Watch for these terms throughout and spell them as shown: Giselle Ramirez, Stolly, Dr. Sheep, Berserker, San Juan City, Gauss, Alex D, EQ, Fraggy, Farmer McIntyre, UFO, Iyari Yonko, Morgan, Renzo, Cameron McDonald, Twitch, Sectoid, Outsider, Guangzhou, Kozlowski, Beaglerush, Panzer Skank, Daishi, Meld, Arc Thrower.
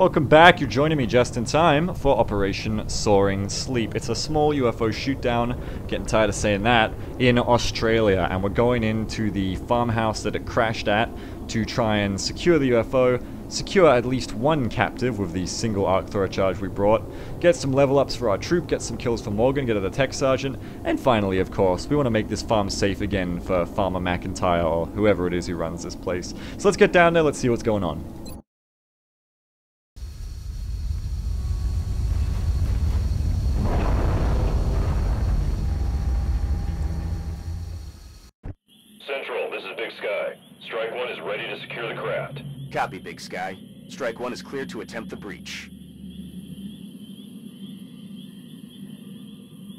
Welcome back, you're joining me just in time for Operation Soaring Sleep. It's a small UFO shoot-down, getting tired of saying that, in Australia. And we're going into the farmhouse that it crashed at to try and secure the UFO, secure at least one captive with the single Arc Thrower charge we brought, get some level ups for our troop, get some kills for Morgan, get the tech sergeant, and finally, of course, we want to make this farm safe again for Farmer McIntyre or whoever it is who runs this place. So let's get down there, let's see what's going on. Copy, Big Sky. Strike one is clear to attempt the breach.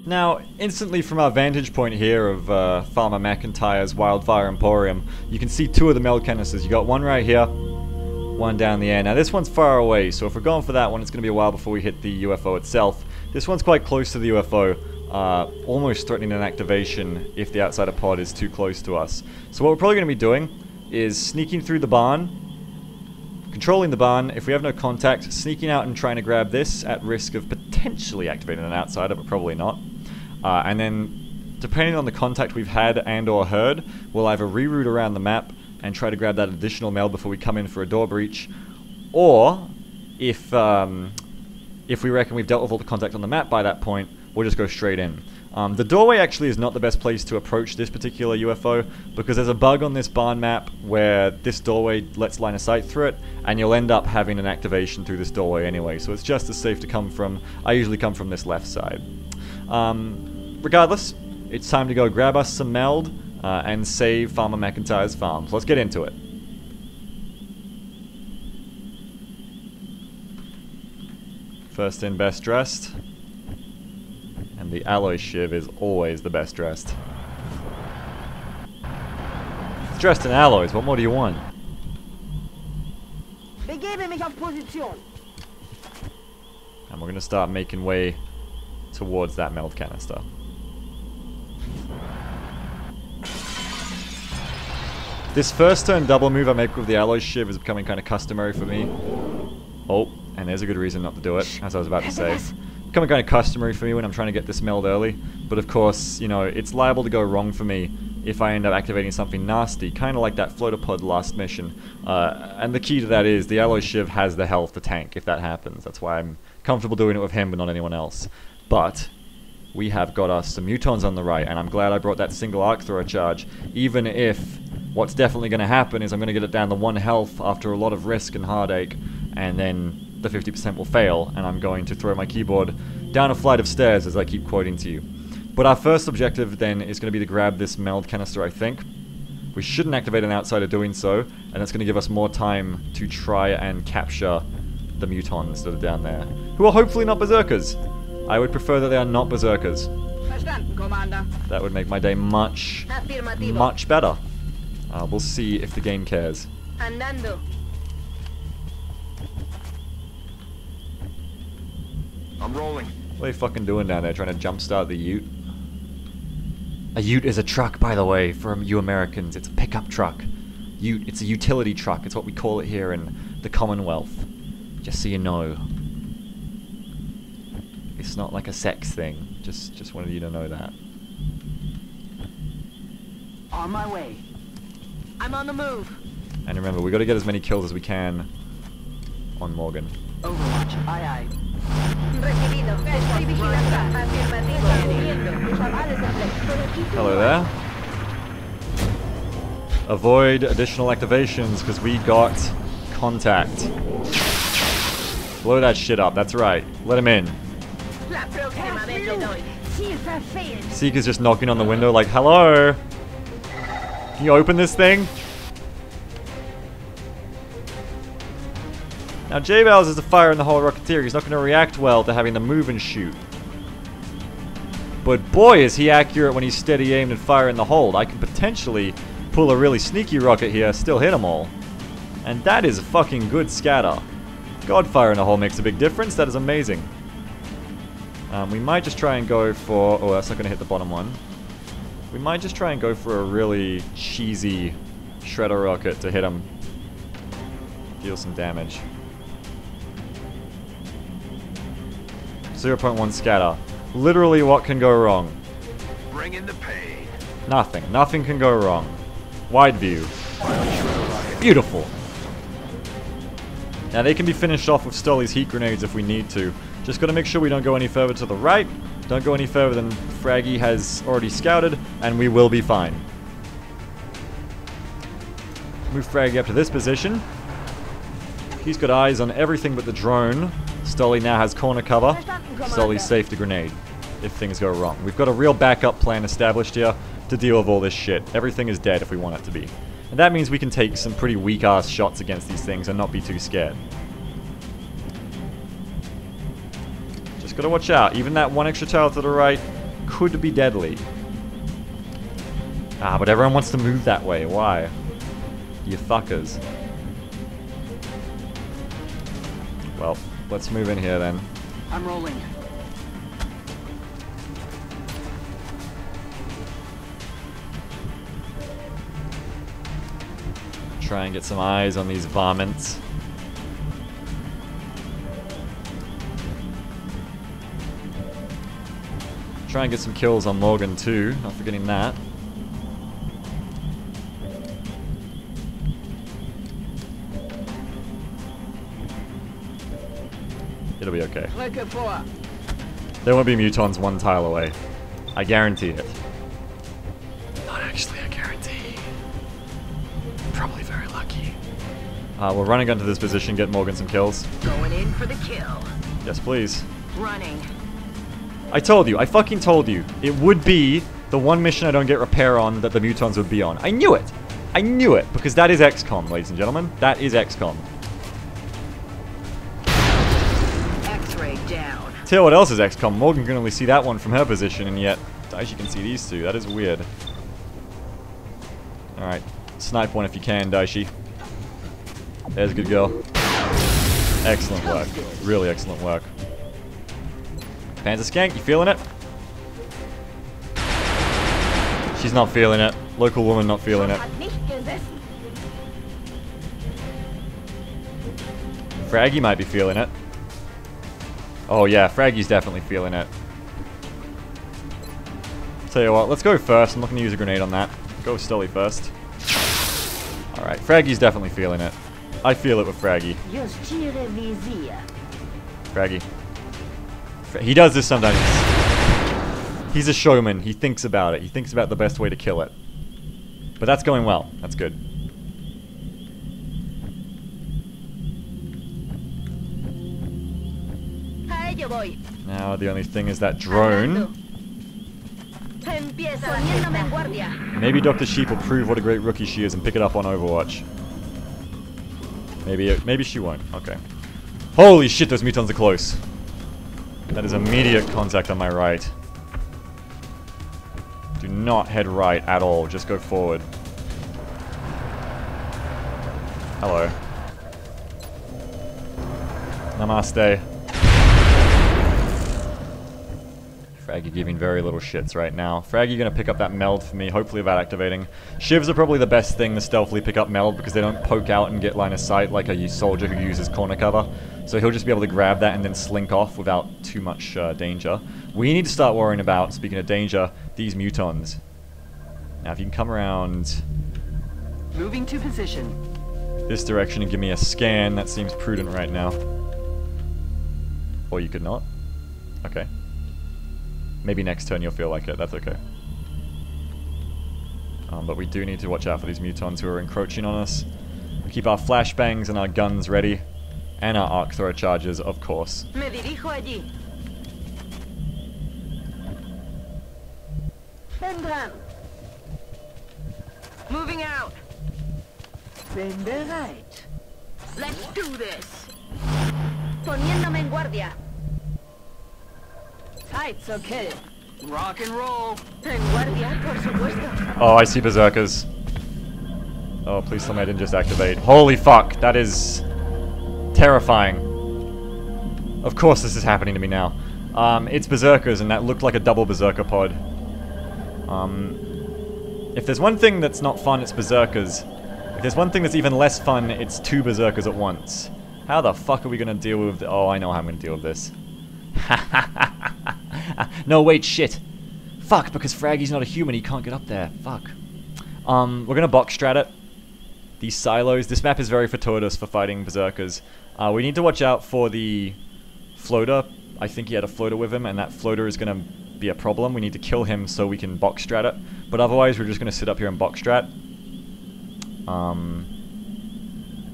Now, instantly from our vantage point here of Farmer McIntyre's Wildfire Emporium, you can see two of the Meld canisters. You got one right here, one down the air. Now this one's far away, so if we're going for that one, it's going to be a while before we hit the UFO itself. This one's quite close to the UFO. Almost threatening an activation if the outsider pod is too close to us. So what we're probably going to be doing is sneaking through the barn, controlling the barn, if we have no contact, sneaking out and trying to grab this at risk of potentially activating an outsider, but probably not. And then, depending on the contact we've had and or heard, we'll either reroute around the map and try to grab that additional mail before we come in for a door breach, or if we reckon we've dealt with all the contact on the map by that point, we'll just go straight in. The doorway actually is not the best place to approach this particular UFO because there's a bug on this barn map where this doorway lets line of sight through it and you'll end up having an activation through this doorway anyway, so it's just as safe to come from. I usually come from this left side. Regardless, it's time to go grab us some meld and save Farmer McIntyre's farm, so let's get into it. First in, best dressed. And the Alloy Shiv is always the best dressed. It's dressed in alloys, what more do you want? And we're gonna start making way towards that meld canister. This first turn double move I make with the Alloy Shiv is becoming kind of customary for me. Oh, and there's a good reason not to do it, as I was about to say. Becoming kind of customary for me when I'm trying to get this meld early, but of course, you know, it's liable to go wrong for me if I end up activating something nasty, kind of like that floater pod last mission. And the key to that is the Alloy Shiv has the health to tank if that happens. That's why I'm comfortable doing it with him but not anyone else. But we have got us some Mutons on the right, and I'm glad I brought that single Arc Thrower charge, even if what's definitely going to happen is I'm going to get it down to 1 health after a lot of risk and heartache, and then the 50% will fail, and I'm going to throw my keyboard down a flight of stairs, as I keep quoting to you. But our first objective, then, is going to be to grab this meld canister, I think. We shouldn't activate an outsider doing so, and that's going to give us more time to try and capture the Mutons that are down there, who are hopefully not Berserkers. I would prefer that they are not Berserkers. That would make my day much, much better. We'll see if the game cares. I'm rolling. What are you fucking doing down there, trying to jumpstart the ute? A ute is a truck, by the way, for you Americans. It's a pickup truck. Ute, it's a utility truck. It's what we call it here in the Commonwealth. Just so you know. It's not like a sex thing. Just wanted you to know that. On my way. I'm on the move. And remember, we got to get as many kills as we can on Morgan. Overwatch, aye aye. Hello there. Avoid additional activations because we got contact. Blow that shit up, that's right. Let him in. Seeker's just knocking on the window like, hello? Can you open this thing? Now J Balz is the fire in the whole Rocketeer. He's not going to react well to having to move and shoot. But boy is he accurate when he's steady aimed and fire in the hold. I can potentially pull a really sneaky rocket here, still hit them all. And that is a fucking good scatter. God, fire in the hole makes a big difference, that is amazing. We might just try and go for... oh, that's not going to hit the bottom one. We might just try and go for a really cheesy shredder rocket to hit him. Deal some damage. 0.1 scatter. Literally, what can go wrong? Bring in the pain. Nothing. Nothing can go wrong. Wide view. Beautiful. Now they can be finished off with Stolly's heat grenades if we need to. Just gotta make sure we don't go any further to the right. Don't go any further than Fraggy has already scouted, and we will be fine. Move Fraggy up to this position. He's got eyes on everything but the drone. Stolly now has corner cover. Stolly's safe to grenade if things go wrong. We've got a real backup plan established here to deal with all this shit. Everything is dead if we want it to be. And that means we can take some pretty weak-ass shots against these things and not be too scared. Just gotta watch out. Even that one extra tile to the right could be deadly. Ah, but everyone wants to move that way. Why? You fuckers. Well, let's move in here then. I'm rolling. Try and get some eyes on these varmints. Try and get some kills on Morgan too, not forgetting that. It'll be okay. There won't be Mutons one tile away. I guarantee it. Not actually a guarantee. Probably very lucky. We're running onto this position, get Morgan some kills. Going in for the kill. Yes, please. Running. I told you, I fucking told you. It would be the one mission I don't get repair on that the Mutons would be on. I knew it! I knew it, because that is XCOM, ladies and gentlemen. That is XCOM. Tell what else is XCOM. Morgan can only see that one from her position, and yet Daishi can see these two. That is weird. Alright. Snipe one if you can, Daishi. There's a good girl. Excellent work. Really excellent work. Panzer Skank, you feeling it? She's not feeling it. Local woman not feeling it. Fraggy might be feeling it. Oh yeah, Fraggy's definitely feeling it. Tell you what, let's go first. I'm not going to use a grenade on that. Go with Stolly first. Alright, Fraggy's definitely feeling it. I feel it with Fraggy. Fraggy. He does this sometimes. He's a showman. He thinks about it. He thinks about the best way to kill it. But that's going well. That's good. Now the only thing is that drone. Maybe Dr. Sheep will prove what a great rookie she is and pick it up on Overwatch. Maybe she won't. Okay. Holy shit, those Mutons are close. That is immediate contact on my right. Do not head right at all. Just go forward. Hello. Namaste. Fraggy giving very little shits right now. Fraggy gonna pick up that meld for me, hopefully without activating. Shivs are probably the best thing to stealthily pick up meld because they don't poke out and get line of sight like a soldier who uses corner cover. So he'll just be able to grab that and then slink off without too much danger. We need to start worrying about, speaking of danger, these Mutons. Now if you can come around... Moving to position. This direction and give me a scan, that seems prudent right now. Or you could not. Okay. Maybe next turn you'll feel like it, that's okay. But we do need to watch out for these Mutons who are encroaching on us. We keep our flashbangs and our guns ready. And our Arc Thrower charges, of course. Moving out. Bend the right. Let's do this. Poniéndome en guardia. It's okay. Rock and roll. Oh, I see berserkers. Oh, please tell me I didn't just activate. Holy fuck, that is terrifying. Of course this is happening to me now. It's berserkers, and that looked like a double berserker pod. If there's one thing that's not fun, it's berserkers. If there's one thing that's even less fun, it's two berserkers at once. How the fuck are we gonna deal with... Oh, I know how I'm gonna deal with this. No, wait, shit. Fuck, because Fraggy's not a human, he can't get up there. Fuck. We're gonna box strat it. These silos. This map is very fortuitous for fighting berserkers. We need to watch out for the floater. I think he had a floater with him, and that floater is gonna be a problem. We need to kill him so we can box strat it. But otherwise, we're just gonna sit up here and box strat.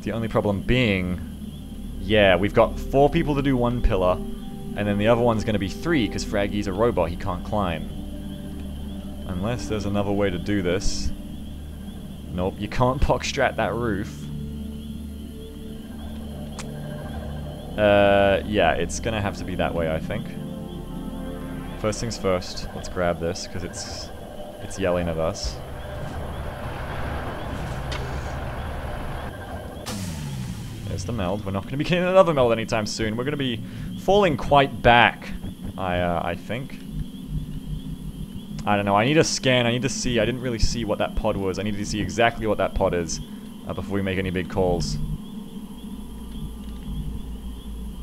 The only problem being, yeah, we've got 4 people to do 1 pillar, and then the other one's gonna be 3, because Fraggy's a robot, he can't climb. Unless there's another way to do this. Nope, you can't box strat that roof. Yeah, it's gonna have to be that way, I think. First things first, let's grab this, because it's yelling at us. There's the meld. We're not going to be getting another meld anytime soon. We're going to be falling quite back, I think. I don't know. I need a scan. I need to see. I didn't really see what that pod was. I need to see exactly what that pod is before we make any big calls.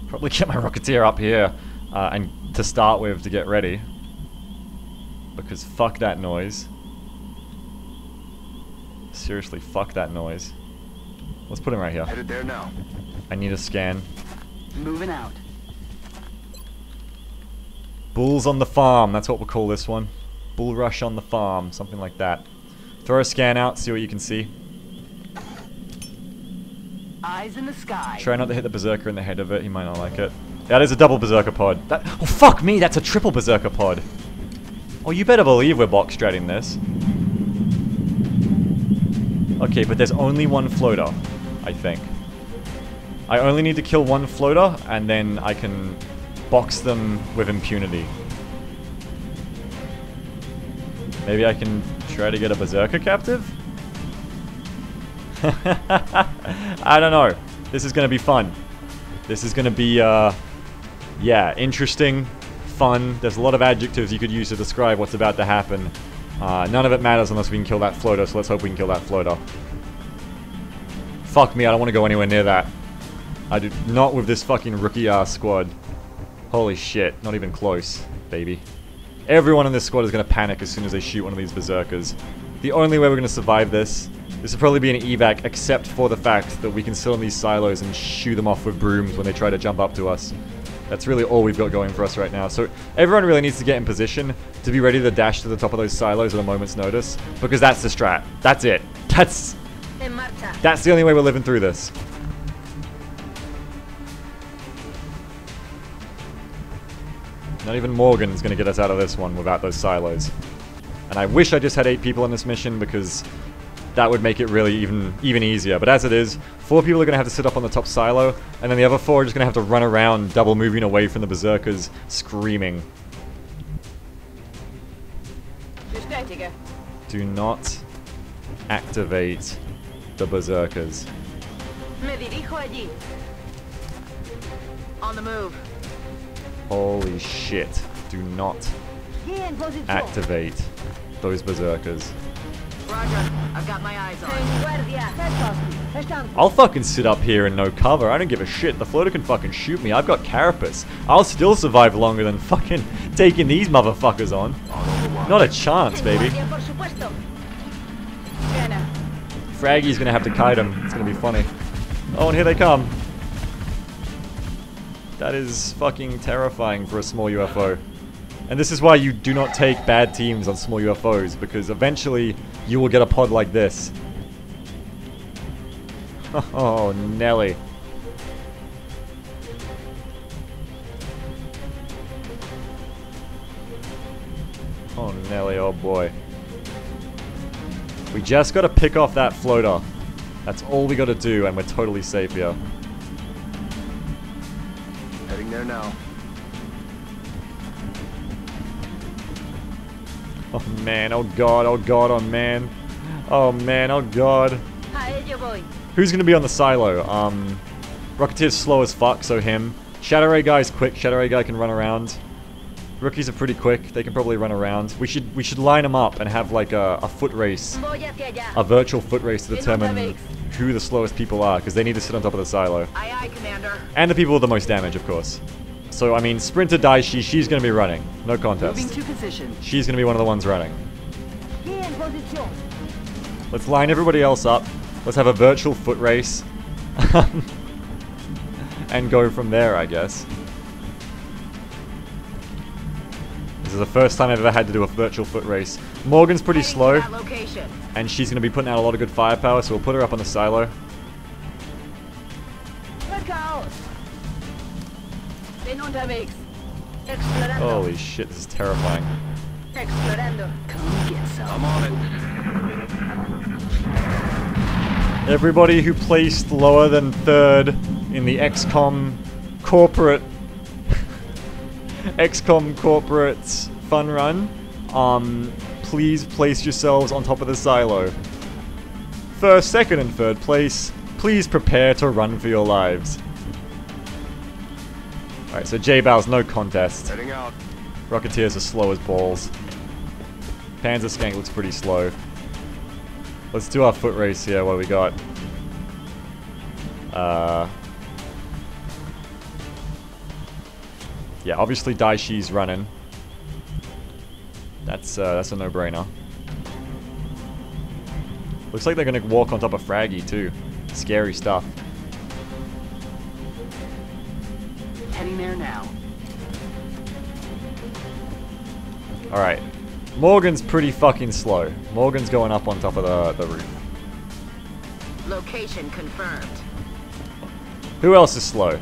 Probably get my Rocketeer up here and to start with to get ready. Because fuck that noise. Seriously, fuck that noise. Let's put him right here. Headed there now. I need a scan. Moving out. Bulls on the farm. That's what we'll call this one. Bull rush on the farm. Something like that. Throw a scan out. See what you can see. Eyes in the sky. Try not to hit the berserker in the head of it. He might not like it. That is a double berserker pod. That, oh, fuck me. That's a triple berserker pod. Oh, you better believe we're box stratting this. Okay, but there's only one floater, I think. I only need to kill one floater, and then I can box them with impunity. Maybe I can try to get a berserker captive? I don't know. This is gonna be fun. This is gonna be, yeah, interesting, fun. There's a lot of adjectives you could use to describe what's about to happen. None of it matters unless we can kill that floater, so let's hope we can kill that floater. Fuck me, I don't want to go anywhere near that. I do not with this fucking rookie-ass squad. Holy shit, not even close, baby. Everyone in this squad is going to panic as soon as they shoot one of these berserkers. The only way we're going to survive this will probably be an evac, except for the fact that we can sit on these silos and shoo them off with brooms when they try to jump up to us. That's really all we've got going for us right now. So everyone really needs to get in position to be ready to dash to the top of those silos at a moment's notice. Because that's the strat. That's it. That's the only way we're living through this. Not even Morgan is going to get us out of this one without those silos. And I wish I just had 8 people on this mission because that would make it really even easier. But as it is, 4 people are going to have to sit up on the top silo, and then the other 4 are just going to have to run around, double moving away from the berserkers, screaming. Do not activate the berserkers. On the move. Holy shit. Do not activate those berserkers. Roger. I've got my eyes on. I'll fucking sit up here in no cover. I don't give a shit. The floater can fucking shoot me. I've got carapace. I'll still survive longer than fucking taking these motherfuckers on. Not a chance, baby. Fraggy's gonna have to kite him. It's gonna be funny. Oh, and here they come. That is fucking terrifying for a small UFO. And this is why you do not take bad teams on small UFOs, because eventually you will get a pod like this. Oh, Nelly. Oh, Nelly, oh boy. We just gotta pick off that floater. That's all we gotta do, and we're totally safe here. Heading there now. Oh man, oh god, oh man. Oh man, oh god. Who's gonna be on the silo? Rocketeer's slow as fuck, so him. Shadow Ray guy's quick, Shadow Ray guy can run around. Rookies are pretty quick, they can probably run around. We should line them up and have like a foot race. A virtual foot race to determine who the slowest people are, because they need to sit on top of the silo. Aye, aye, Commander. And the people with the most damage, of course. So, I mean, Sprinter Daishi, she's going to be running. No contest. Moving to position. She's going to be one of the ones running. Let's line everybody else up. Let's have a virtual foot race. And go from there, I guess. This is the first time I've ever had to do a virtual foot race. Morgan's pretty slow. And she's going to be putting out a lot of good firepower, so we'll put her up on the silo. Holy shit, this is terrifying. I'm on it. Everybody who placed lower than third in the XCOM corporate XCOM corporate's fun run, please place yourselves on top of the silo. First, second, and third place, please prepare to run for your lives. Alright, so J Balz, no contest. Rocketeers are slow as balls. Panzer Skank looks pretty slow. Let's do our foot race here. What do we got? Yeah, obviously Daishi's running. That's a no-brainer. Looks like they're gonna walk on top of Fraggy too. Scary stuff. Heading there now. Alright. Morgan's pretty fucking slow. Morgan's going up on top of the roof. Location confirmed. Who else is slow?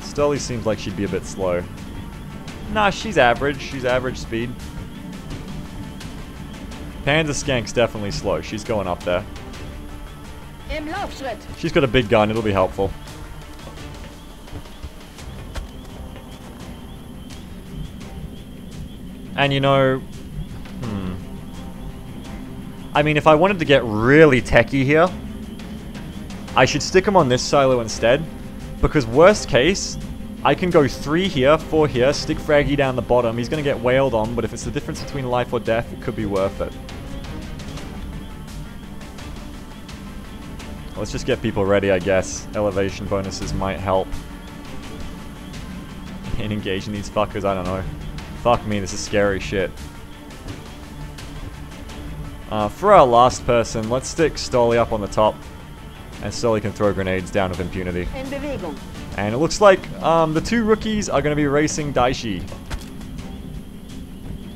Stolly seems like she'd be a bit slow. Nah, she's average. She's average speed. Panzer Skank's definitely slow. She's going up there. She's got a big gun. It'll be helpful. And you know, I mean, if I wanted to get really techie here, I should stick them on this silo instead, because worst case, I can go 3 here, 4 here, stick Fraggy down the bottom. He's going to get wailed on, but if it's the difference between life or death, it could be worth it. Let's just get people ready, I guess. Elevation bonuses might help. And engaging these fuckers, I don't know. Fuck me, this is scary shit. For our last person, let's stick Stolly up on the top. And Stolly can throw grenades down with impunity. And it looks like the 2 rookies are going to be racing Daishi.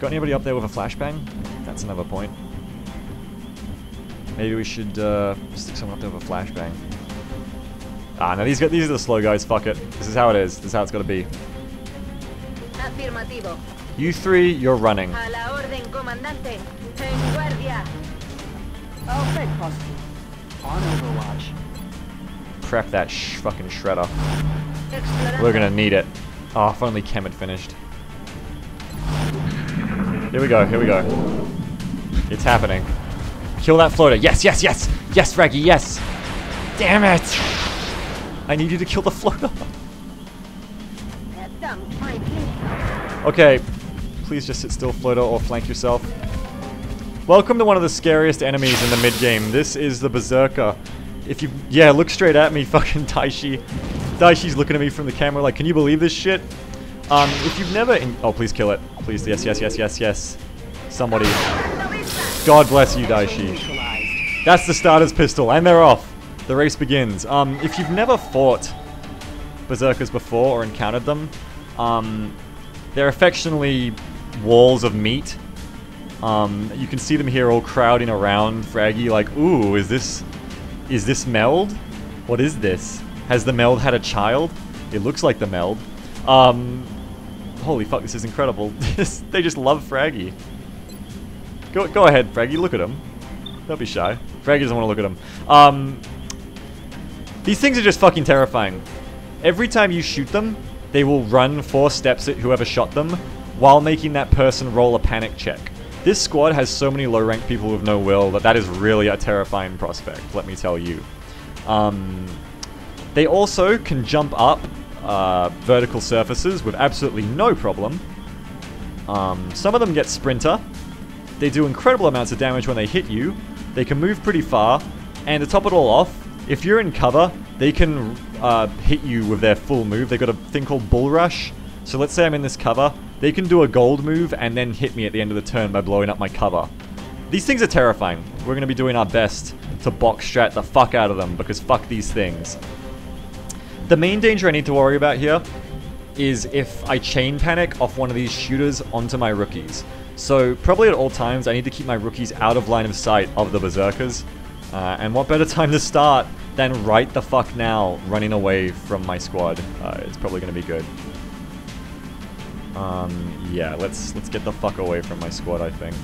Got anybody up there with a flashbang? That's another point. Maybe we should stick someone up there with a flashbang. Ah, no, these are the slow guys, fuck it. This is how it is, this is how it's got to be. You 3, you're running. Prep that fucking shredder. We're gonna need it. Oh, if only Chem had finished. Here we go, here we go. It's happening. Kill that floater. Yes, yes, yes! Yes, Fraggy, yes! Damn it! I need you to kill the floater. Okay, please just sit still, floater, or flank yourself. Welcome to one of the scariest enemies in the mid-game. This is the Berserker. If you... Yeah, look straight at me, fucking Daishi. Daishi's looking at me from the camera like, can you believe this shit? If you've never... Oh, please kill it. Please, yes, yes, yes, yes, yes. Somebody. God bless you, Daishi. That's the starter's pistol, and they're off. The race begins. If you've never fought Berserkers before or encountered them, they're affectionately walls of meat. You can see them here all crowding around Fraggy like, ooh, is this Meld? What is this? Has the Meld had a child? It looks like the Meld. Holy fuck, this is incredible. They just love Fraggy. Go ahead, Fraggy, look at him. Don't be shy. Fraggy doesn't want to look at him. These things are just fucking terrifying. Every time you shoot them, they will run 4 steps at whoever shot them, while making that person roll a panic check. This squad has so many low-ranked people with no will that that is really a terrifying prospect, let me tell you. They also can jump up vertical surfaces with absolutely no problem. Some of them get Sprinter. They do incredible amounts of damage when they hit you. They can move pretty far. And to top it all off, if you're in cover, they can hit you with their full move. They've got a thing called Bull Rush. So let's say I'm in this cover. They can do a gold move and then hit me at the end of the turn by blowing up my cover. These things are terrifying. We're going to be doing our best to box strat the fuck out of them, because fuck these things. The main danger I need to worry about here is if I chain panic off one of these shooters onto my rookies. So probably at all times I need to keep my rookies out of line of sight of the berserkers. And what better time to start than right the fuck now, running away from my squad. It's probably going to be good. Yeah, let's get the fuck away from my squad, I think.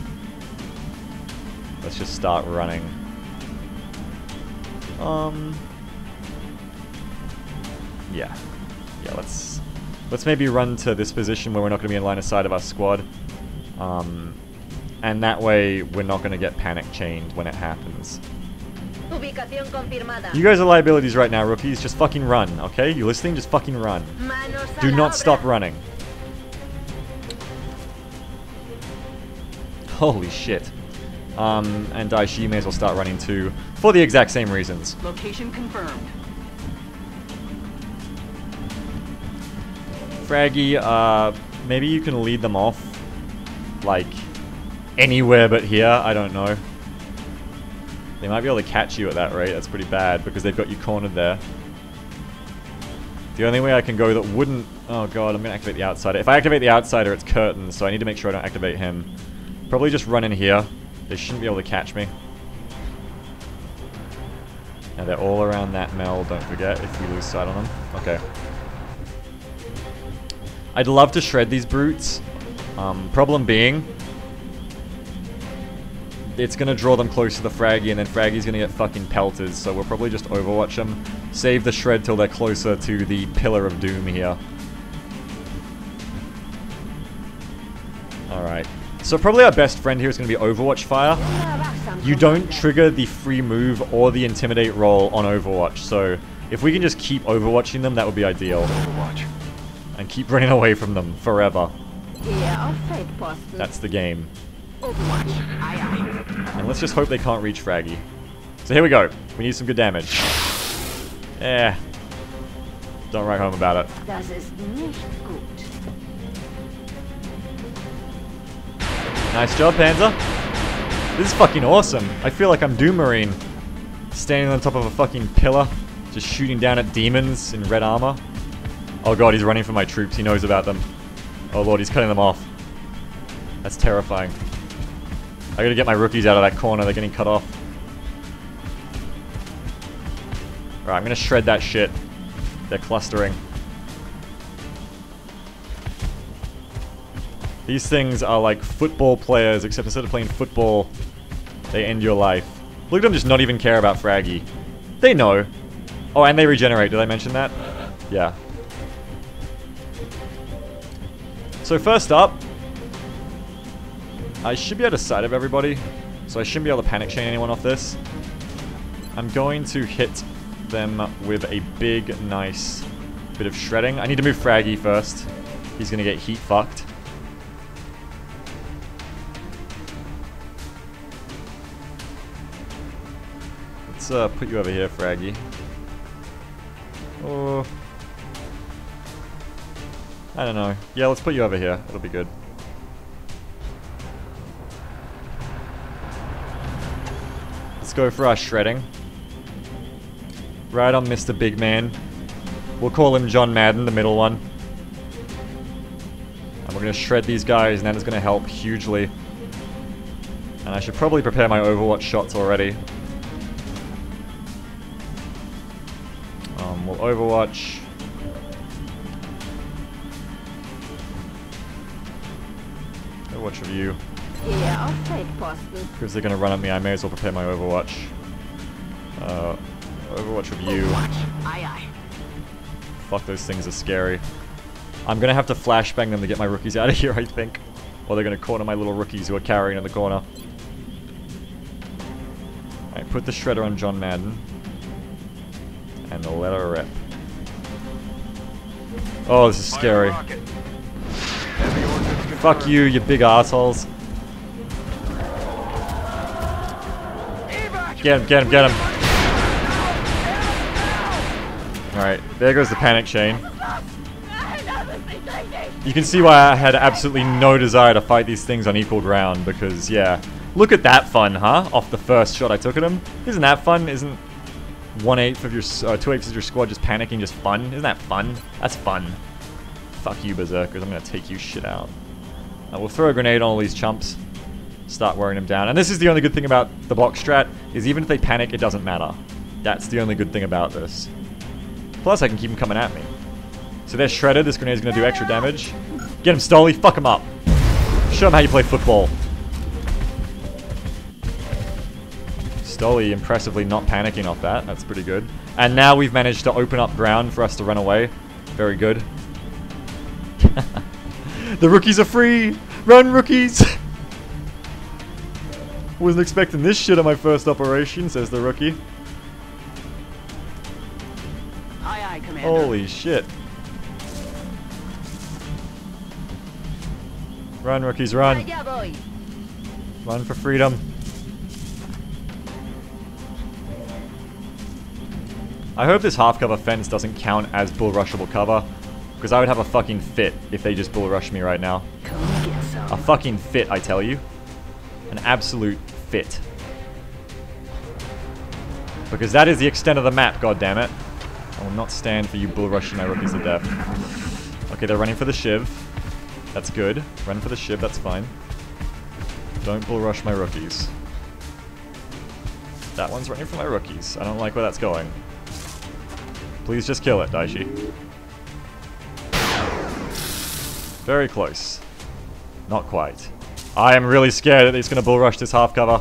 Let's just start running. Yeah, let's maybe run to this position where we're not going to be in line of sight of our squad. And that way we're not going to get panic chained when it happens. You guys are liabilities right now, rookies. Just fucking run, okay? You listening? Just fucking run. Do not stop running. Holy shit. And Daishi may as well start running too, for the exact same reasons. Location confirmed. Fraggy, maybe you can lead them off, like, anywhere but here, I don't know. They might be able to catch you at that rate, that's pretty bad, because they've got you cornered there. The only way I can go that wouldn't... Oh god, I'm going to activate the Outsider. If I activate the Outsider, it's curtains, so I need to make sure I don't activate him. Probably just run in here. They shouldn't be able to catch me. Now they're all around that Meld, don't forget, if we lose sight on them. Okay. I'd love to shred these brutes. Problem being, it's going to draw them close to the Fraggy, and then Fraggy's going to get fucking pelters, so we'll probably just overwatch them. Save the shred till they're closer to the Pillar of Doom here. Alright. So probably our best friend here is going to be Overwatch Fire. You don't trigger the free move or the Intimidate roll on Overwatch, so if we can just keep overwatching them, that would be ideal. Overwatch. And keep running away from them forever. That's the game. And let's just hope they can't reach Fraggy. So here we go. We need some good damage. Eh. Don't write home about it. Nice job, Panzer. This is fucking awesome. I feel like I'm Doom Marine. Standing on top of a fucking pillar. Just shooting down at demons in red armor. Oh god, he's running for my troops. He knows about them. Oh lord, he's cutting them off. That's terrifying. I gotta get my rookies out of that corner. They're getting cut off. Alright, I'm gonna shred that shit. They're clustering. These things are like football players, except instead of playing football, they end your life. Look at them just not even care about Fraggy. They know. Oh, and they regenerate. Did I mention that? Yeah. So first up, I should be out of sight of everybody, so I shouldn't be able to panic chain anyone off this. I'm going to hit them with a big, nice bit of shredding. I need to move Fraggy first. He's going to get heat fucked. Let's put you over here, Fraggy. Oh... I don't know. Yeah, let's put you over here. It'll be good. Let's go for our shredding. Right on Mr. Big Man. We'll call him John Madden, the middle one. And we're going to shred these guys, and that is going to help hugely. And I should probably prepare my Overwatch shots already. We'll Overwatch... Overwatch of you. Yeah, I'll take Boston. Because they're going to run at me, I may as well prepare my Overwatch. Overwatch of you. Overwatch. Aye, aye. Fuck, those things are scary. I'm going to have to flashbang them to get my rookies out of here, I think. Or they're going to corner my little rookies who are carrying in the corner. Alright, put the shredder on John Madden. And let her rip. Oh, this is scary. Fuck you, you big assholes! Get him, get him, get him. Alright, there goes the panic chain. You can see why I had absolutely no desire to fight these things on equal ground, because, yeah. Look at that fun, huh? Off the first shot I took at him. Isn't that fun? Isn't 1/8 of your, 2/8 of your squad just panicking just fun? Isn't that fun? That's fun. Fuck you, Berserkers. I'm gonna take you shit out. We'll throw a grenade on all these chumps. Start wearing them down. And this is the only good thing about the block strat, is even if they panic, it doesn't matter. That's the only good thing about this. Plus, I can keep them coming at me. So they're shredded. This grenade's gonna do extra damage. Get him, Stolly. Fuck him up. Show him how you play football. Stolly impressively not panicking off that. That's pretty good. And now we've managed to open up ground for us to run away. Very good. The rookies are free. Run, rookies. Wasn't expecting this shit on my first operation, says the rookie. Aye, aye, Commander. Holy shit. Run, rookies, run. Run for freedom. I hope this half-cover fence doesn't count as bull rushable cover, because I would have a fucking fit if they just bull rush me right now. A fucking fit, I tell you. An absolute fit. Because that is the extent of the map, goddammit. I will not stand for you bull rushing my rookies to death. Okay, they're running for the Shiv. That's good. Run for the Shiv, that's fine. Don't bull rush my rookies. That one's running for my rookies. I don't like where that's going. Please just kill it, Daishi. Very close. Not quite. I am really scared that he's gonna bull rush this half cover.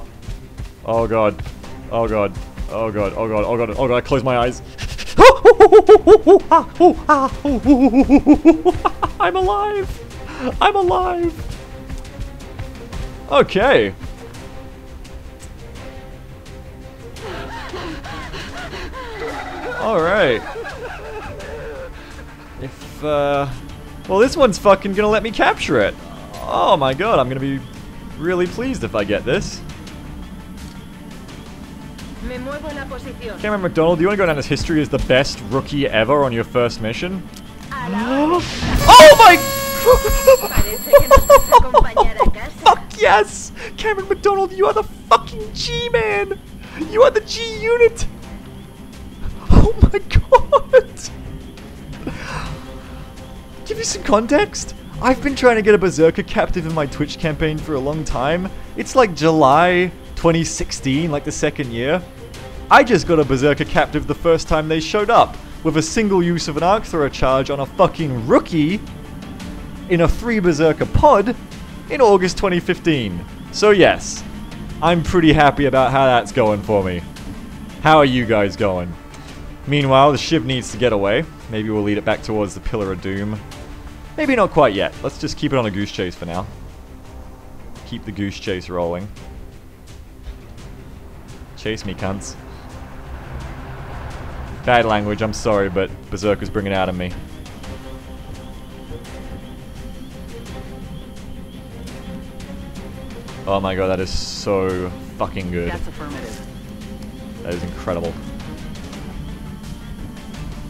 Oh god. Oh god. Oh god. Oh god. Oh god. Oh god. I close my eyes. I'm alive. I'm alive. Okay. Alright. If, well, this one's fucking gonna let me capture it. Oh my god, I'm gonna be really pleased if I get this. Cameron McDonald, do you wanna go down as history as the best rookie ever on your first mission? Oh my... Fuck yes! Cameron McDonald, you are the fucking G-man! You are the G-unit! Oh my god! Give you some context? I've been trying to get a Berserker captive in my Twitch campaign for a long time. It's like July 2016, like the second year. I just got a Berserker captive the first time they showed up, with a single use of an Arc Thrower charge on a fucking rookie in a 3 Berserker pod in August 2015. So yes, I'm pretty happy about how that's going for me. How are you guys going? Meanwhile, the ship needs to get away. Maybe we'll lead it back towards the Pillar of Doom. Maybe not quite yet. Let's just keep it on a goose chase for now. Keep the goose chase rolling. Chase me, cunts. Bad language, I'm sorry, but Berserker's bringing it out of me. Oh my god, that is so fucking good. That's affirmative. That is incredible.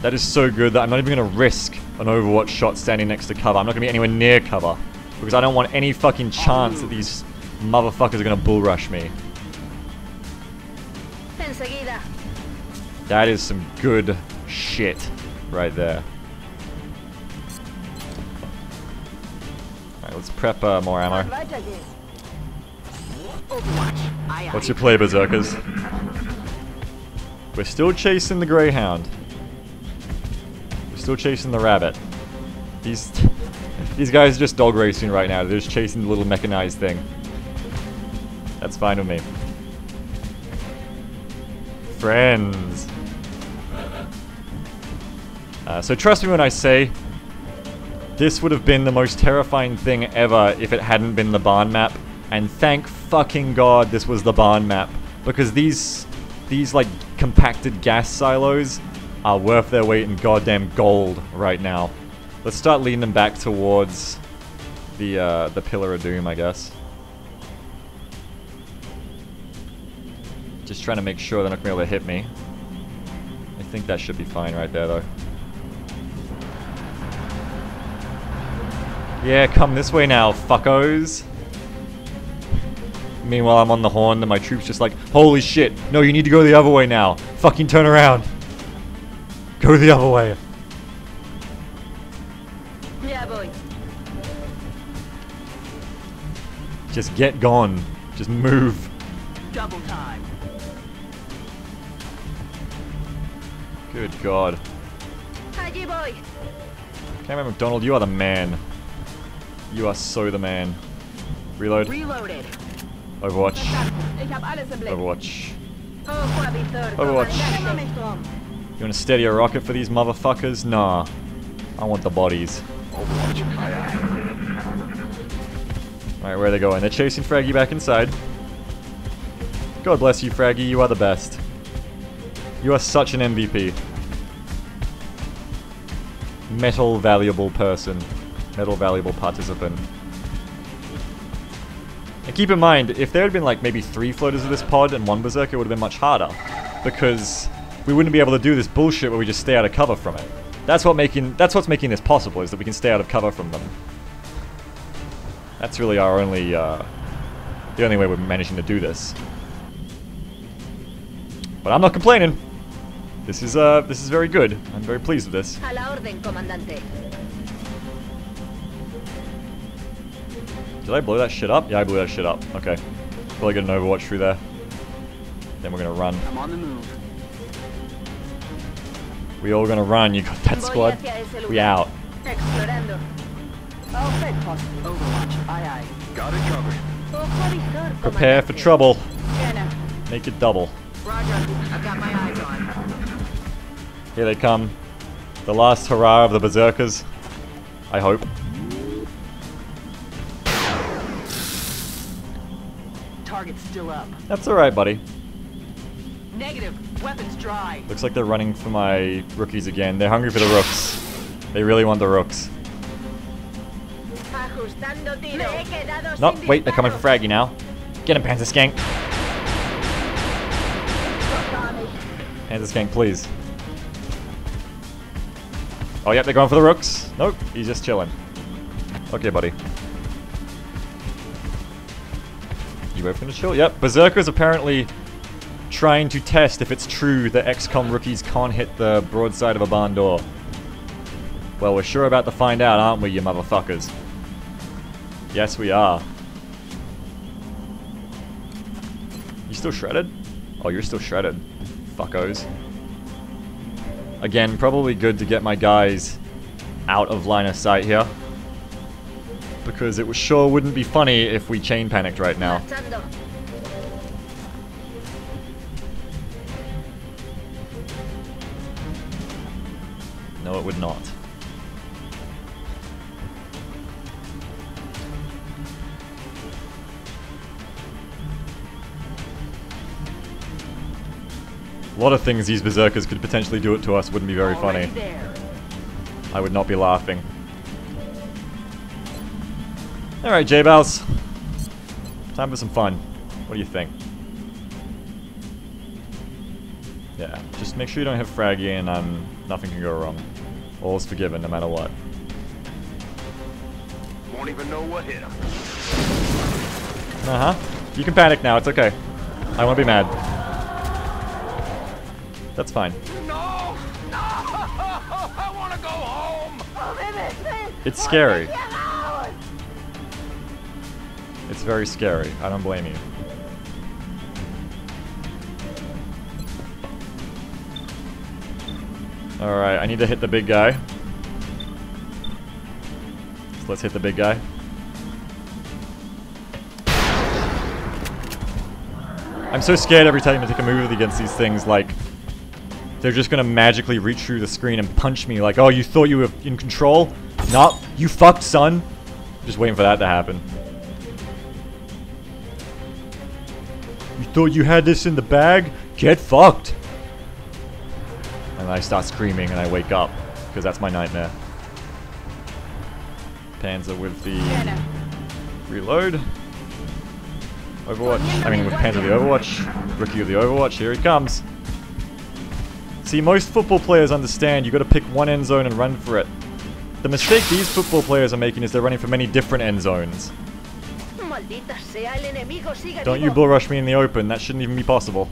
That is so good that I'm not even going to risk an Overwatch shot standing next to cover. I'm not going to be anywhere near cover. Because I don't want any fucking chance that these motherfuckers are going to bull rush me. That is some good shit right there. Alright, let's prep more ammo. What's your play, Berserkers? We're still chasing the Greyhound. Still chasing the rabbit. These guys are just dog racing right now. They're just chasing the little mechanized thing. That's fine with me. Friends. So trust me when I say, this would have been the most terrifying thing ever if it hadn't been the barn map. And thank fucking god this was the barn map. Because these like compacted gas silos are worth their weight in goddamn gold right now. Let's start leading them back towards the Pillar of Doom, I guess. Just trying to make sure they're not going to be able to hit me. If think that should be fine right there, though. Yeah, come this way now, fuckos. Meanwhile, I'm on the horn, and my troops just like, holy shit, no, you need to go the other way now. Fucking turn around. Go the other way. Yeah, boy. Just get gone. Just move. Double time. Good God. Howdy, boy. Cameron McDonald, you are the man. You are so the man. Reload. Reloaded. Overwatch. Overwatch. Overwatch. You want to steady a rocket for these motherfuckers? Nah. I want the bodies. Alright, where are they going? They're chasing Fraggy back inside. God bless you, Fraggy. You are the best. You are such an MVP. Metal valuable person. Metal valuable participant. And keep in mind, if there had been like maybe 3 floaters of this pod and 1 berserker, it would have been much harder. Because we wouldn't be able to do this bullshit where we just stay out of cover from it. That's what's making this possible, is that we can stay out of cover from them. That's really our only, the only way we're managing to do this. But I'm not complaining. This is very good. I'm very pleased with this. A la orden, comandante. Did I blow that shit up? Yeah, I blew that shit up. Okay. Probably get an overwatch through there. Then we're gonna run. I'm on the move. We all gonna run, you got that squad. We out. Explorando. Overwatch. Aye, aye. Got it covered. Prepare for trouble. Make it double. Roger. I've got my eyes on. Here they come. The last hurrah of the berserkers. I hope. Target's still up. That's alright, buddy. Negative. Weapons dry. Looks like they're running for my rookies again. They're hungry for the rooks. They really want the rooks. No, wait, they're coming for Fraggy now. Get him, Panzer Skank. Panzer Skank, please. Oh, yep, they're going for the rooks. Nope, he's just chilling. Okay, buddy. You open to chill? Yep, berserkers apparently trying to test if it's true that XCOM rookies can't hit the broadside of a barn door. Well, we're sure about to find out, aren't we, you motherfuckers? Yes, we are. You still shredded? Oh, you're still shredded. Fuckos. Again, probably good to get my guys out of line of sight here. Because it sure wouldn't be funny if we chain panicked right now. No, it would not. A lot of things these berserkers could potentially do it to us wouldn't be very funny. I would not be laughing. Alright, J Balz. Time for some fun. What do you think? Yeah, just make sure you don't have Fraggy and nothing can go wrong. All's forgiven, no matter what. Won't even know what hit him. You can panic now, it's okay. I won't be mad. That's fine. No! No! I want to go home! It's scary. It's very scary. I don't blame you. Alright, I need to hit the big guy. So let's hit the big guy. I'm so scared every time I take a move against these things, like, they're just gonna magically reach through the screen and punch me like, oh, you thought you were in control? Nope, you fucked, son. Just waiting for that to happen. You thought you had this in the bag? Get fucked. And I start screaming and I wake up, because that's my nightmare. Panzer with the reload. Overwatch. I mean, with Panzer the overwatch. Rookie of the overwatch. Here he comes. See, most football players understand you gotta pick one end zone and run for it. The mistake these football players are making is they're running for many different end zones. Don't you bull rush me in the open, that shouldn't even be possible.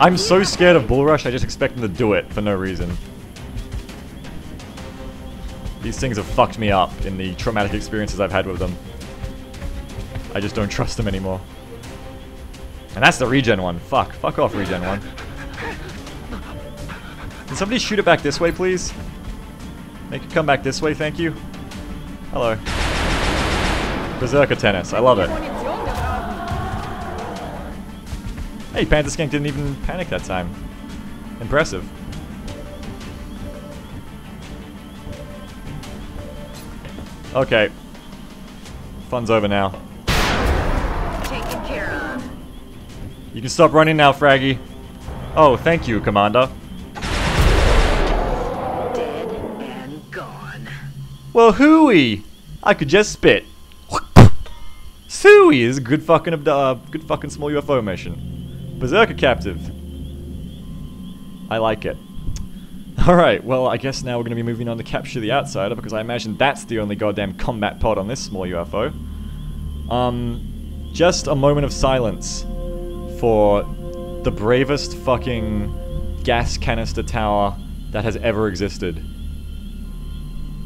I'm so scared of bull rush, I just expect them to do it for no reason. These things have fucked me up in the traumatic experiences I've had with them. I just don't trust them anymore. And that's the regen one. Fuck off, regen one. Can somebody shoot it back this way, please? Make it come back this way, thank you. Hello. Berserker tennis, I love it. Hey, Panzer Skank didn't even panic that time. Impressive. Okay. Fun's over now. Taken care of. You can stop running now, Fraggy. Oh, thank you, Commander. Dead and gone. Well, hooey! I could just spit. Suey is a good fucking small UFO mission. Berserker captive. I like it. Alright, well I guess now we're going to be moving on to capture the Outsider, because I imagine that's the only goddamn combat pod on this small UFO. Just a moment of silence for the bravest fucking gas canister tower that has ever existed.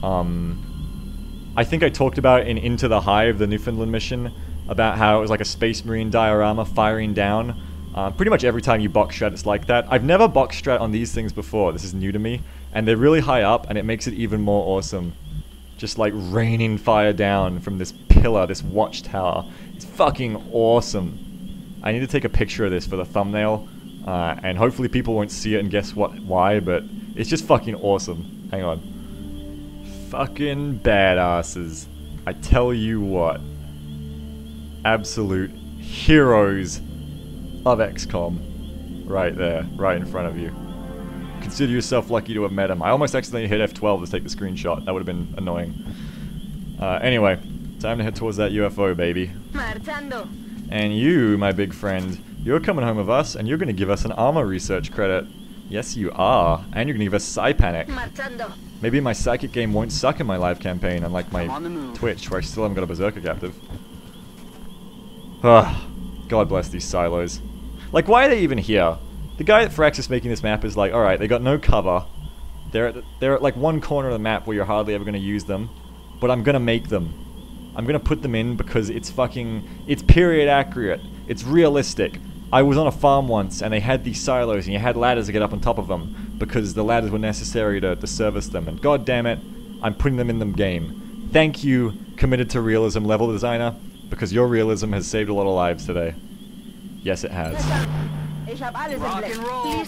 I think I talked about in Into the Hive, the Newfoundland mission, about how it was like a Space Marine diorama firing down. Pretty much every time you box strat, it's like that. I've never box strat on these things before. This is new to me. And they're really high up, and it makes it even more awesome. Just like raining fire down from this pillar, this watchtower. It's fucking awesome. I need to take a picture of this for the thumbnail. And hopefully people won't see it and guess what, why, but it's just fucking awesome. Hang on. Fucking badasses. I tell you what. Absolute heroes of XCOM, right there, right in front of you. Consider yourself lucky to have met him. I almost accidentally hit F12 to take the screenshot. That would have been annoying. Anyway, time to head towards that UFO, baby. Marchando. And you, my big friend, you're coming home with us, and you're going to give us an armor research credit. Yes, you are. And you're going to give us Psy Panic. Marchando. Maybe my psychic game won't suck in my live campaign, unlike my Twitch, where I still haven't got a Berserker captive. Ah, God bless these silos. Like, why are they even here? The guy at Firaxis making this map is like, alright, they got no cover. They're at like one corner of the map where you're hardly ever going to use them. But I'm going to make them. I'm going to put them in because it's fucking... It's period accurate. It's realistic. I was on a farm once and they had these silos and you had ladders to get up on top of them. Because the ladders were necessary to service them. And god damn it, I'm putting them in the game. Thank you, Committed to Realism level designer. Because your realism has saved a lot of lives today. Yes, it has. Rock and roll.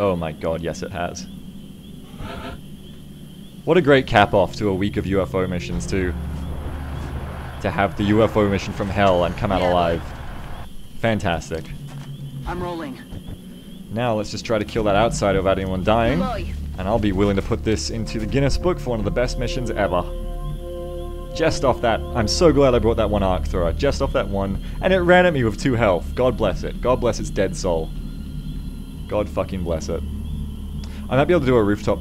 Oh my god, yes it has. What a great cap-off to a week of UFO missions, too. To have the UFO mission from hell and come out alive. Fantastic. I'm rolling. Now let's just try to kill that outsider without anyone dying. And I'll be willing to put this into the Guinness Book for one of the best missions ever. Just off that, I'm so glad I brought that one Arc Thrower, just off that one, and it ran at me with 2 health. God bless it. God bless its dead soul. God fucking bless it. I might be able to do a rooftop,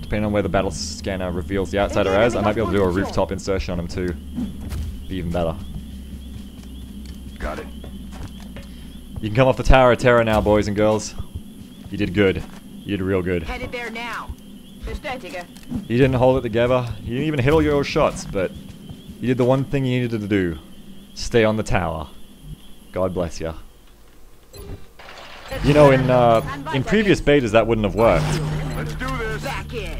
depending on where the battle scanner reveals the outsider as, I might be able to do a rooftop insertion on him too. Be even better. Got it. You can come off the Tower of Terror now, boys and girls. You did good. You did real good. Headed there now. You didn't hold it together, you didn't even hit all your shots, but you did the one thing you needed to do. Stay on the tower. God bless ya. You know, in previous betas that wouldn't have worked. Let's do this.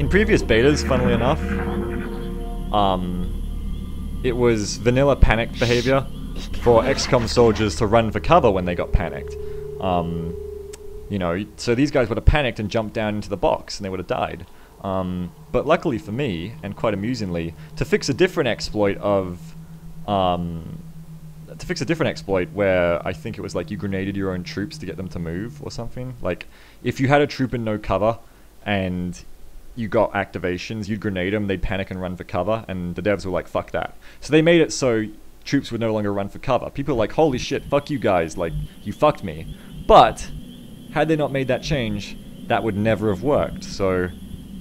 In previous betas, funnily enough, it was vanilla panicked behavior for XCOM soldiers to run for cover when they got panicked. You know, so these guys would have panicked and jumped down into the box and they would have died. But luckily for me, and quite amusingly, to fix a different exploit where I think it was like you grenaded your own troops to get them to move or something. Like, if you had a troop in no cover and you got activations, you'd grenade them, they'd panic and run for cover, and the devs were like, fuck that. So they made it so troops would no longer run for cover. People were like, holy shit, fuck you guys, like, you fucked me. But had they not made that change, that would never have worked. So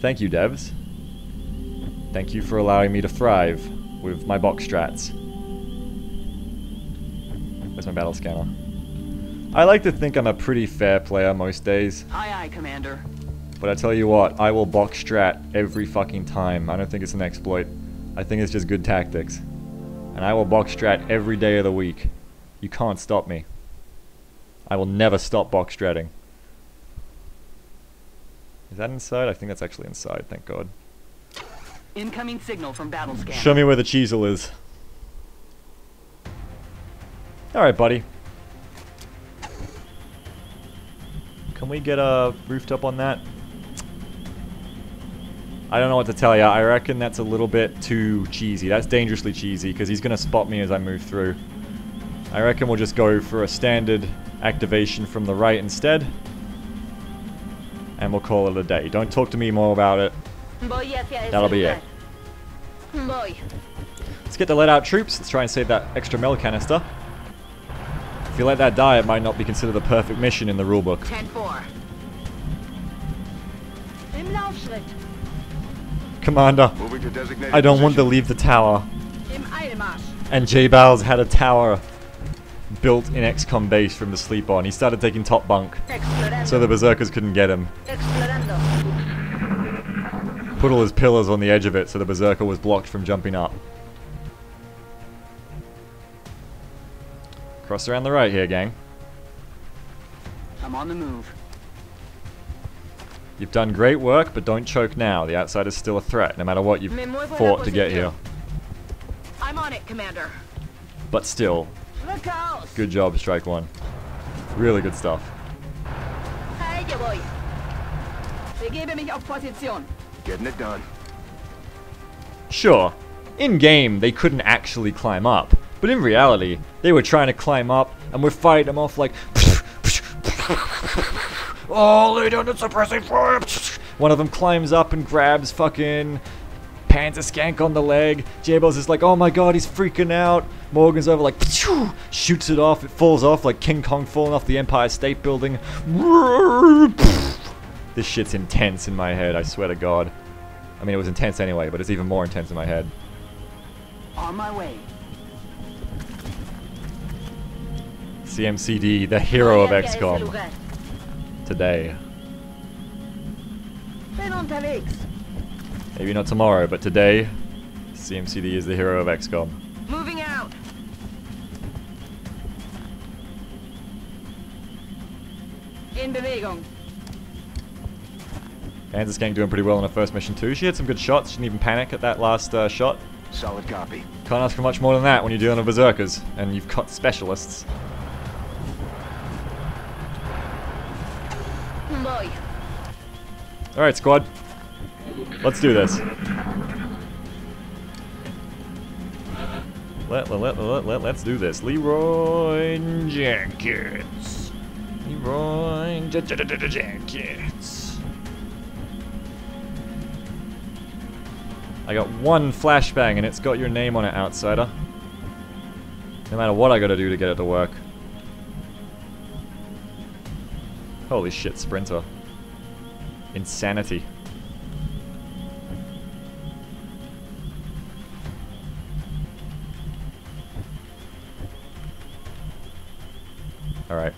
thank you, devs. Thank you for allowing me to thrive with my box strats. There's my battle scanner. I like to think I'm a pretty fair player most days. Aye, aye, Commander. But I tell you what, I will box strat every fucking time. I don't think it's an exploit. I think it's just good tactics. And I will box strat every day of the week. You can't stop me. I will never stop box stratting. Is that inside? I think that's actually inside, thank God. Incoming signal from battle scan. Show me where the Cheezel is. Alright, buddy. Can we get roofed up on that? I don't know what to tell you. I reckon that's a little bit too cheesy. That's dangerously cheesy because he's going to spot me as I move through. I reckon we'll just go for a standard activation from the right instead. And we'll call it a day. Don't talk to me more about it. That'll be it. Let's get the let out troops. Let's try and save that extra Meld canister. If you let that die, it might not be considered the perfect mission in the rulebook. 10-4. Commander, I don't want to leave the tower. And J Balz had a tower built in XCOM base from the sleep on. He started taking top bunk, so the Berserkers couldn't get him. Put all his pillars on the edge of it, so the Berserker was blocked from jumping up. Cross around the right here, gang. I'm on the move. You've done great work, but don't choke now. The Outsider's still a threat, no matter what you've fought to get here. I'm on it, Commander. But still, good job, Strike One. Really good stuff. Getting it done. Sure, in game they couldn't actually climb up. But in reality, they were trying to climb up, and we're fighting them off like... oh, they don't suppress it. One of them climbs up and grabs fucking Panzer Skank on the leg. J Balz is like, oh my god, he's freaking out. Morgan's over like... shoots it off, it falls off like King Kong falling off the Empire State Building. This shit's intense in my head, I swear to god. I mean, it was intense anyway, but it's even more intense in my head. On my way. CMCD, the hero of XCOM. Today. Maybe not tomorrow, but today, CMCD is the hero of XCOM. Moving out. In Bewegung. Panzer Skank doing pretty well on her first mission too. She had some good shots. She didn't even panic at that last shot. Solid copy. Can't ask for much more than that when you're dealing with Berserkers and you've got specialists. Alright, squad. Let's do this. Let's do this. Leroy Jenkins. Leroy Jenkins. I got one flashbang and it's got your name on it, Outsider. No matter what I gotta do to get it to work. Holy shit, Sprinter. Insanity. Alright.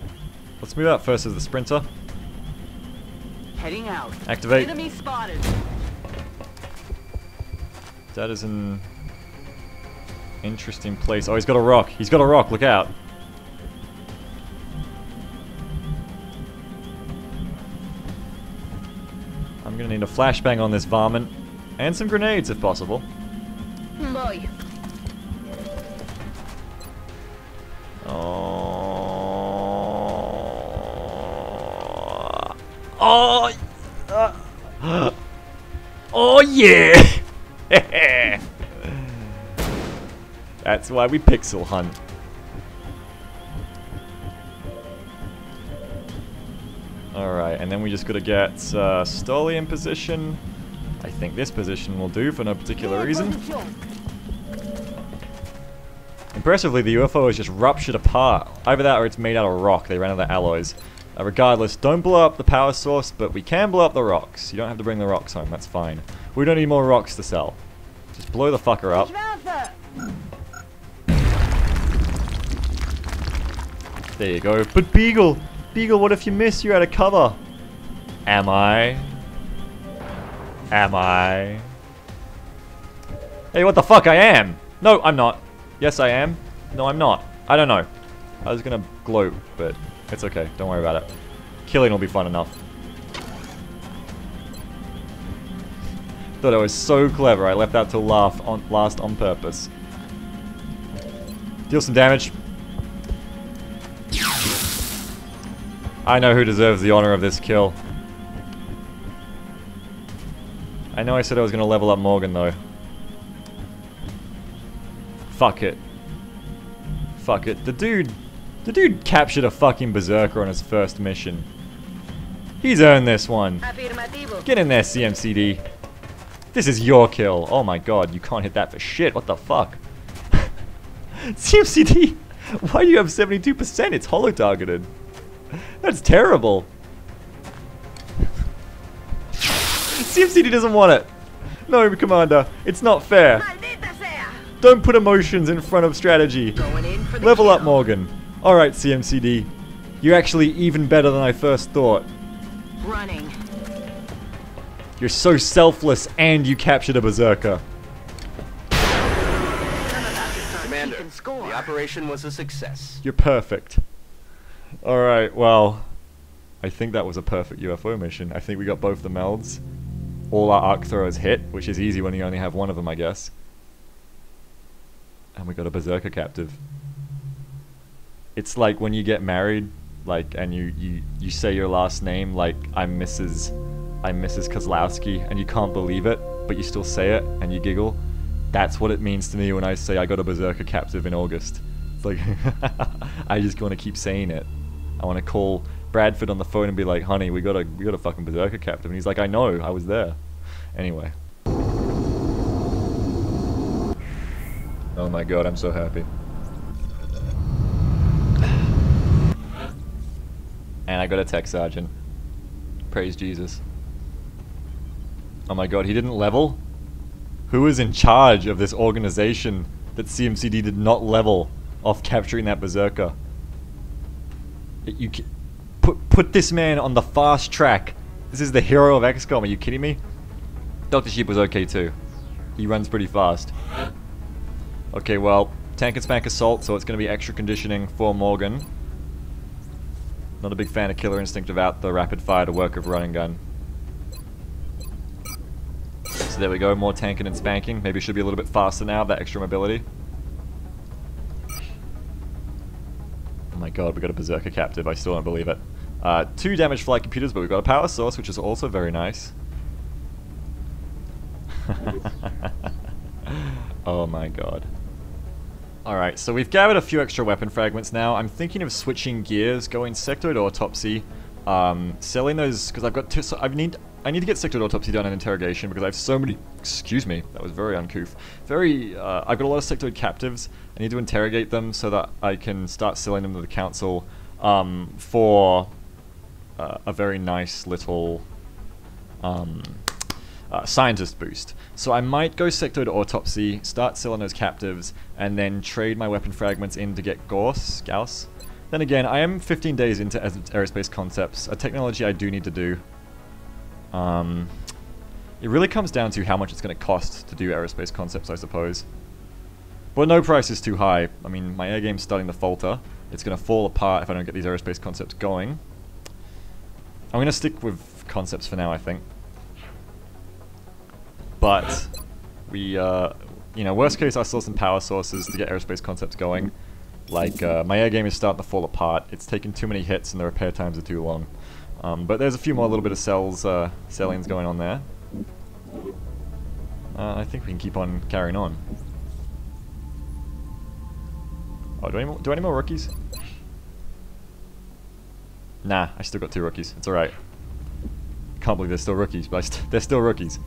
Let's move out first as the Sprinter. Heading out. Activate. Enemy spotted. That is an interesting place. Oh, he's got a rock. He's got a rock. Look out. I'm gonna need a flashbang on this varmint, and some grenades if possible. Boy. Oh. Oh. Oh yeah. That's why we pixel hunt. All right, and then we just gotta get Stolly in position. I think this position will do for no particular reason. Impressively, the UFO is just ruptured apart. Either that or it's made out of rock. They ran out of alloys. Regardless, don't blow up the power source, but we can blow up the rocks. You don't have to bring the rocks home, that's fine. We don't need more rocks to sell. Just blow the fucker up. There you go. But Beagle! Beagle, what if you miss? You're out of cover. Am I? Am I? Hey, what the fuck? I am! No, I'm not. Yes, I am. No, I'm not. I don't know. I was gonna gloat, but it's okay. Don't worry about it. Killing will be fun enough. Thought I was so clever. I left that to laugh on last on purpose. Deal some damage. I know who deserves the honor of this kill. I know I said I was gonna level up Morgan though. Fuck it. Fuck it. The dude captured a fucking Berserker on his first mission. He's earned this one. Get in there, CMCD. This is your kill. Oh my god, you can't hit that for shit. What the fuck? CMCD, why do you have 72%? It's holo-targeted. That's terrible. CMCD doesn't want it. No, Commander, it's not fair. Don't put emotions in front of strategy. Level up, Morgan. Alright, CMCD. You're actually even better than I first thought. Running. You're so selfless and you captured a Berserker. Commander, the operation was a success. You're perfect. Alright, well, I think that was a perfect UFO mission. I think we got both the melds. All our arc throwers hit, which is easy when you only have one of them, I guess. And we got a Berserker captive. It's like when you get married, like, and you say your last name, like, I'm Mrs. Kozlowski, and you can't believe it, but you still say it, and you giggle. That's what it means to me when I say I got a Berserker captive in August. It's like, I just want to keep saying it. I want to call Bradford on the phone and be like, honey, we got a fucking Berserker captive. And he's like, I know, I was there. Anyway. Oh my god, I'm so happy. And I got a tech sergeant. Praise Jesus. Oh my god, he didn't level? Who is in charge of this organization that CMCD did not level off capturing that Berserker? You put this man on the fast track. This is the hero of XCOM, are you kidding me? Dr. Sheep was okay too. He runs pretty fast. Okay, well, Tank and Spank Assault, so it's going to be extra conditioning for Morgan. Not a big fan of Killer Instinct without the rapid fire to work of running gun. So there we go, more tanking and spanking. Maybe should be a little bit faster now, that extra mobility. Oh my god, we got a Berserker captive, I still don't believe it. 2 damaged flight computers, but we've got a power source, which is also very nice. Oh my god. Alright, so we've gathered a few extra weapon fragments now. I'm thinking of switching gears, going Sectoid Autopsy, selling those, because I've got I need to get Sectoid Autopsy done in interrogation, because I have so many, excuse me, that was very uncouth. I've got a lot of Sectoid captives, I need to interrogate them so that I can start selling them to the council, for a very nice little, scientist boost. So I might go Sectoid Autopsy, start selling those captives, and then trade my weapon fragments in to get Gauss. Then again, I am 15 days into Aerospace Concepts, a technology I do need to do. It really comes down to how much it's going to cost to do Aerospace Concepts, I suppose. But no price is too high. I mean, my air game's starting to falter. It's going to fall apart if I don't get these Aerospace Concepts going. I'm going to stick with Concepts for now, I think. But we, you know, worst case, I still have some power sources to get Aerospace Concepts going. Like, my air game is starting to fall apart. It's taken too many hits and the repair times are too long. But there's a few more little bit of sellings going on there. I think we can keep on carrying on. Oh, do I need more rookies? Nah, I still got 2 rookies. It's alright. Can't believe they're still rookies, but they're still rookies.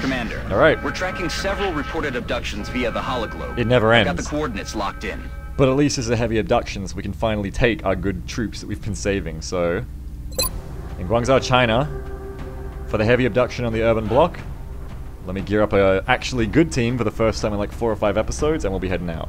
Commander. All right. We're tracking several reported abductions via the hologlobe. It never ends. I've got the coordinates locked in. But at least as a heavy abductions, we can finally take our good troops that we've been saving. So, in Guangzhou, China, for the heavy abduction on the urban block, let me gear up a actually good team for the first time in like 4 or 5 episodes, and we'll be heading out.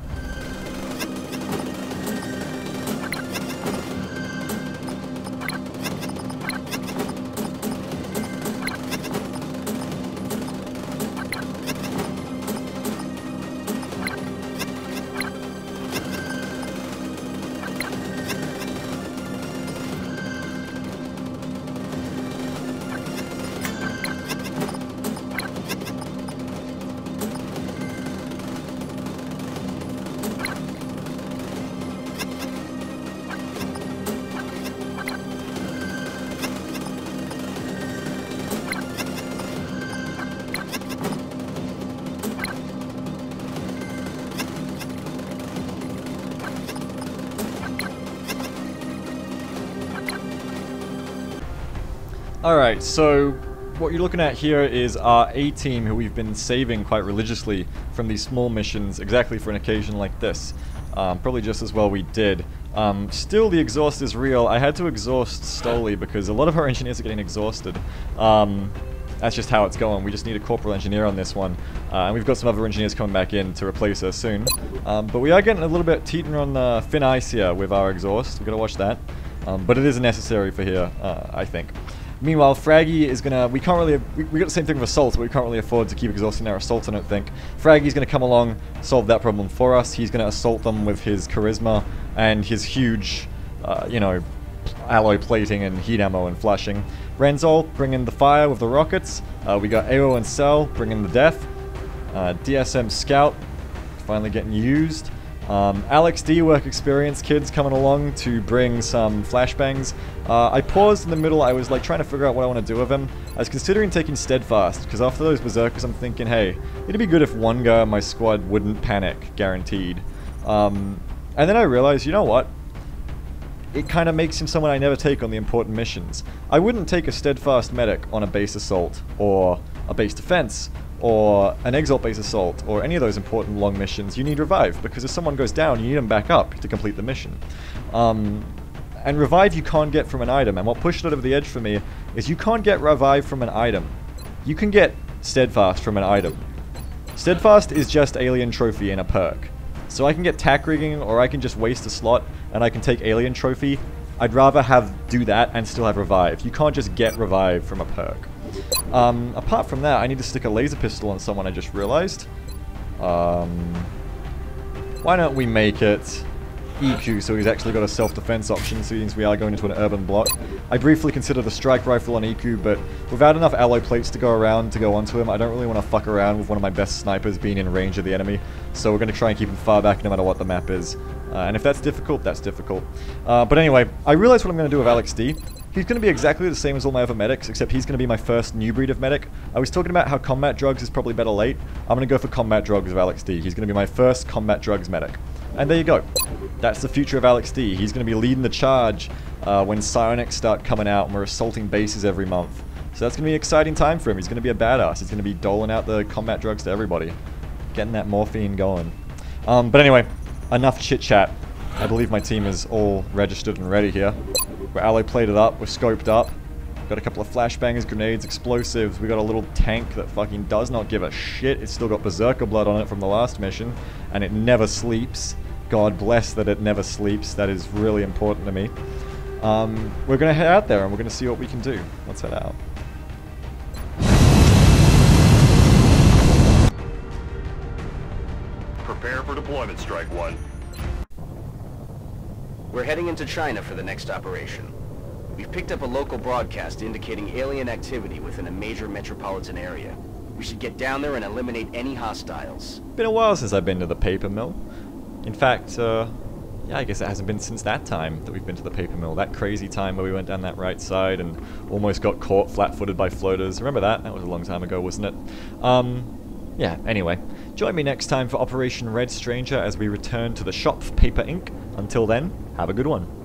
Alright, so what you're looking at here is our A-team who we've been saving quite religiously from these small missions exactly for an occasion like this. Probably just as well we did. Still, the exhaust is real. I had to exhaust Stolly because a lot of our engineers are getting exhausted. That's just how it's going. We just need a corporal engineer on this one. And we've got some other engineers coming back in to replace her soon. But we are getting a little bit teeter on the thin ice here with our exhaust. We've got to watch that. But it is necessary for here, I think. Meanwhile, Fraggy is gonna. We can't really. We got the same thing with assault, but we can't really afford to keep exhausting our assault. I don't think Fraggy's gonna come along, solve that problem for us. He's gonna assault them with his charisma and his huge, you know, alloy plating and heat ammo and flashing. Renzo bring in the fire with the rockets. We got Ao and Cell bring in the death. DSM Scout finally getting used. Alex D work experience kids coming along to bring some flashbangs. I paused in the middle. I was like trying to figure out what I want to do with him. I was considering taking Steadfast because after those Berserkers I'm thinking, hey, it'd be good if one guy on my squad wouldn't panic, guaranteed. And then I realized, you know what? It kind of makes him someone I never take on the important missions. I wouldn't take a Steadfast medic on a base assault or a base defense or an exalt base assault, or any of those important long missions. You need revive, because if someone goes down, you need them back up to complete the mission. And revive you can't get from an item, and what pushed it over the edge for me is you can't get revive from an item. You can get Steadfast from an item. Steadfast is just Alien Trophy and a perk. So I can get tack rigging, or I can just waste a slot, and I can take Alien Trophy. I'd rather do that and still have revive. You can't just get revive from a perk. Apart from that, I need to stick a laser pistol on someone, I just realized. Why don't we make it EQ, so he's actually got a self-defense option, so since we are going into an urban block. I briefly considered the strike rifle on EQ, but without enough alloy plates to go around to go onto him, I don't really want to fuck around with one of my best snipers being in range of the enemy, so we're going to try and keep him far back no matter what the map is. And if that's difficult, that's difficult. But anyway, I realized what I'm going to do with Alex D. He's going to be exactly the same as all my other medics, except he's going to be my first new breed of medic. I was talking about how combat drugs is probably better late. I'm going to go for combat drugs with Alex D. He's going to be my first combat drugs medic. And there you go. That's the future of Alex D. He's going to be leading the charge when psionics start coming out and we're assaulting bases every month. So that's going to be an exciting time for him. He's going to be a badass. He's going to be doling out the combat drugs to everybody. Getting that morphine going. But anyway, enough chit-chat. I believe my team is all registered and ready here. We're alloy plated up, we're scoped up. Got a couple of flashbangers, grenades, explosives. We got a little tank that fucking does not give a shit. It's still got Berserker blood on it from the last mission. And it never sleeps. God bless that it never sleeps. That is really important to me. We're gonna head out there and we're gonna see what we can do. Let's head out. Prepare for deployment, Strike One. We're heading into China for the next operation. We've picked up a local broadcast indicating alien activity within a major metropolitan area. We should get down there and eliminate any hostiles. Been a while since I've been to the paper mill. In fact, yeah, I guess it hasn't been since that time that we've been to the paper mill. That crazy time where we went down that right side and almost got caught flat-footed by floaters. Remember that? That was a long time ago, wasn't it? Yeah, anyway. Join me next time for Operation Red Stranger as we return to the shop for Paper Inc. Until then, have a good one.